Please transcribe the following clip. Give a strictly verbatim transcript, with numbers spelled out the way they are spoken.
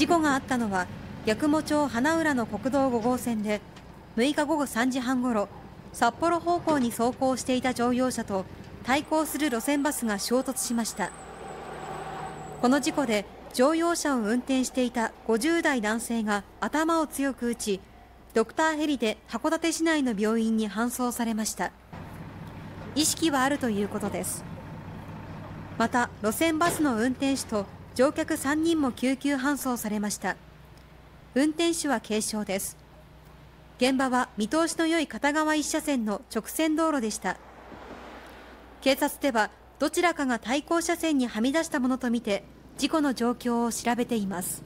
事故があったのは八雲町花浦の国道ごごうせんで、むいかごごさんじはんごろ、札幌方向に走行していた乗用車と対向する路線バスが衝突しました。この事故で乗用車を運転していたごじゅうだい男性が頭を強く打ち、ドクターヘリで函館市内の病院に搬送されました。意識はあるということです。また路線バスの運転手と乗客さんにんも救急搬送されました。運転手は軽傷です。現場は見通しの良い片側いっしゃせんの直線道路でした。警察ではどちらかが対向車線にはみ出したものとみて、事故の状況を調べています。